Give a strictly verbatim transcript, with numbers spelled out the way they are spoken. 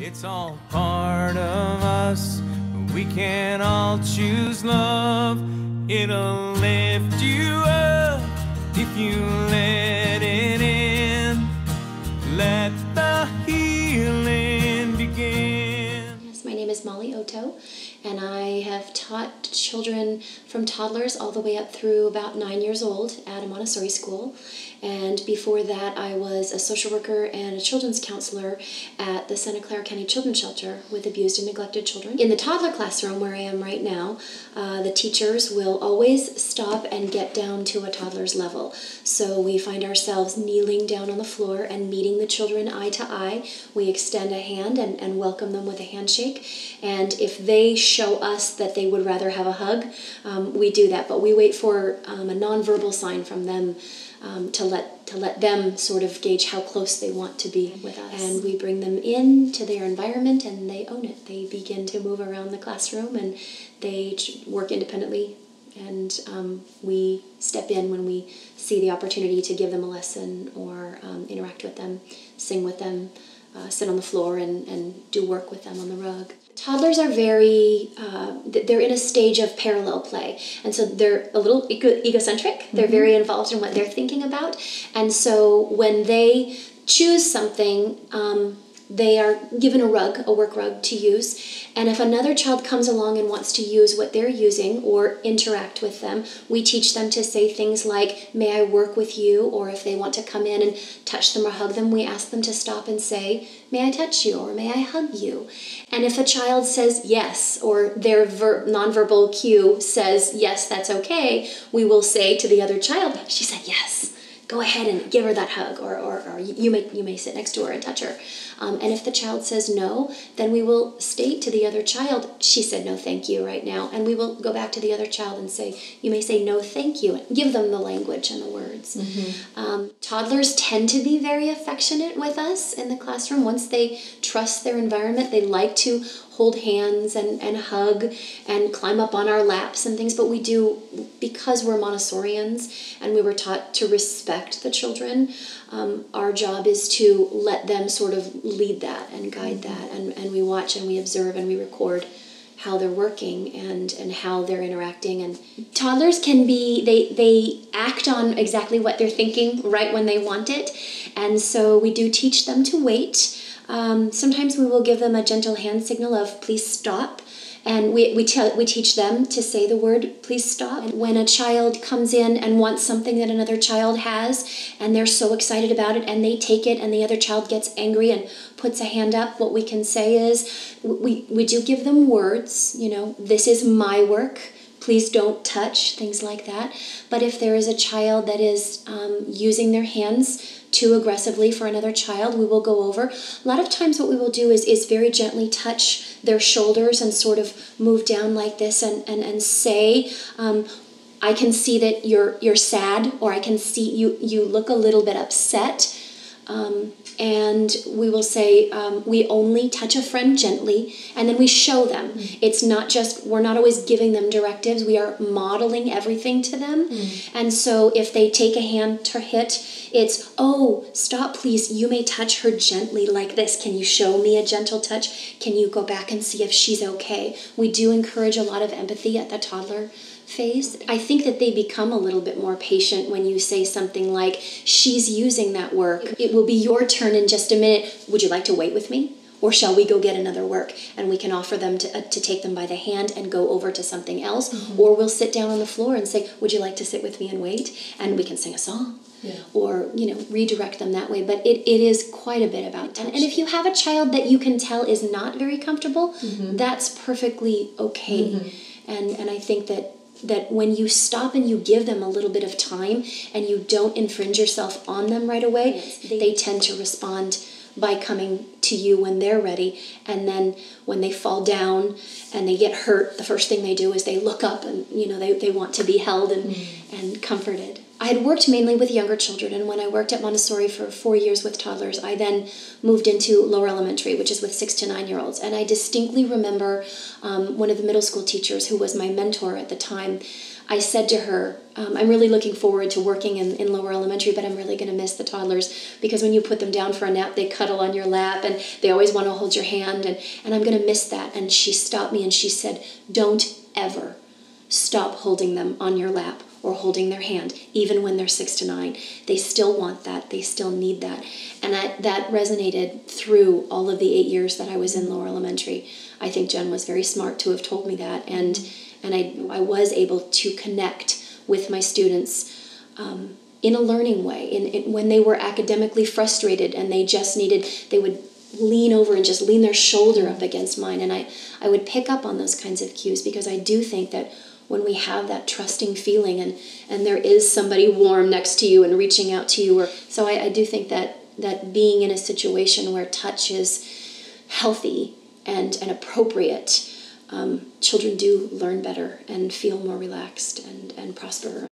It's all part of us. We can all choose love. It'll lift you up if you let it in. Let the healing begin. Yes, my name is Molly Oto, and I have taught children from toddlers all the way up through about nine years old at a Montessori school. And before that, I was a social worker and a children's counselor at the Santa Clara County Children's Shelter with abused and neglected children. In the toddler classroom where I am right now, uh, the teachers will always stop and get down to a toddler's level. So we find ourselves kneeling down on the floor and meeting the children eye to eye. We extend a hand and, and welcome them with a handshake. And if they show us that they would rather have a hug, um, we do that. But we wait for um, a nonverbal sign from them Um, to let to let them sort of gauge how close they want to be with us. And we bring them in to their environment and they own it. They begin to move around the classroom and they work independently, and um, we step in when we see the opportunity to give them a lesson or um, interact with them, sing with them, uh, sit on the floor and, and do work with them on the rug. Toddlers are very, uh, they're in a stage of parallel play. And so they're a little ego egocentric. They're mm-hmm. very involved in what they're thinking about. And so when they choose something, um, they are given a rug, a work rug to use. And if another child comes along and wants to use what they're using or interact with them, we teach them to say things like, "May I work with you?" Or if they want to come in and touch them or hug them, we ask them to stop and say, "May I touch you?" or "May I hug you?" And if a child says yes, or their ver nonverbal cue says, "Yes, that's okay," we will say to the other child, "She said yes. Go ahead and give her that hug," or, or, or you may you may sit next to her and touch her. Um, and if the child says no, then we will state to the other child, "She said no thank you right now." And we will go back to the other child and say, "You may say no thank you." And give them the language and the words. Mm-hmm. um, toddlers tend to be very affectionate with us in the classroom. Once they trust their environment, they like to hold hands and, and hug and climb up on our laps and things, but we do, because we're Montessorians and we were taught to respect the children, um, our job is to let them sort of lead that and guide that, and, and we watch and we observe and we record how they're working and, and how they're interacting. And toddlers can be, they, they act on exactly what they're thinking right when they want it, and so we do teach them to wait. Um, sometimes we will give them a gentle hand signal of "please stop," and we, we, tell, we teach them to say the word "please stop." And when a child comes in and wants something that another child has and they're so excited about it and they take it and the other child gets angry and puts a hand up, what we can say is we, we do give them words, you know, "This is my work. Please don't touch," things like that. But if there is a child that is um, using their hands too aggressively for another child, we will go over. A lot of times what we will do is, is very gently touch their shoulders and sort of move down like this and, and, and say, um, "I can see that you're, you're sad," or "I can see you, you look a little bit upset." Um, and we will say, um, "We only touch a friend gently," and then we show them. Mm. It's not just, we're not always giving them directives, we are modeling everything to them. Mm. And so if they take a hand to hit, it's, "Oh, stop please, you may touch her gently like this. Can you show me a gentle touch? Can you go back and see if she's okay?" We do encourage a lot of empathy at the toddler phase. I think that they become a little bit more patient when you say something like, "She's using that work. It will be your turn in just a minute. Would you like to wait with me? Or shall we go get another work?" And we can offer them to, uh, to take them by the hand and go over to something else. Mm-hmm. Or we'll sit down on the floor and say, "Would you like to sit with me and wait?" And we can sing a song. Yeah. Or, you know, redirect them that way. But it, it is quite a bit about touch. And, and if you have a child that you can tell is not very comfortable, mm-hmm. that's perfectly okay. Mm-hmm. And, and I think that that when you stop and you give them a little bit of time and you don't infringe yourself on them right away, yes, they, they tend to respond by coming to you when they're ready. And then when they fall down and they get hurt, the first thing they do is they look up and, you know, they, they want to be held and, mm. and comforted. I had worked mainly with younger children, and when I worked at Montessori for four years with toddlers, I then moved into lower elementary, which is with six to nine-year-olds. And I distinctly remember um, one of the middle school teachers who was my mentor at the time I said to her, um, I'm really looking forward to working in, in lower elementary, but I'm really going to miss the toddlers, because when you put them down for a nap, they cuddle on your lap and they always want to hold your hand, and, and I'm going to miss that. And she stopped me and she said, don't ever stop holding them on your lap or holding their hand, even when they're six to nine. They still want that. They still need that. And I, that resonated through all of the eight years that I was in lower elementary. I think Jen was very smart to have told me that. And and I, I was able to connect with my students um, in a learning way. In, in when they were academically frustrated and they just needed, they would lean over and just lean their shoulder up against mine. And I, I would pick up on those kinds of cues, because I do think that when we have that trusting feeling and, and there is somebody warm next to you and reaching out to you. Or, so I, I do think that, that being in a situation where touch is healthy and, and appropriate, um, children do learn better and feel more relaxed and, and prosper.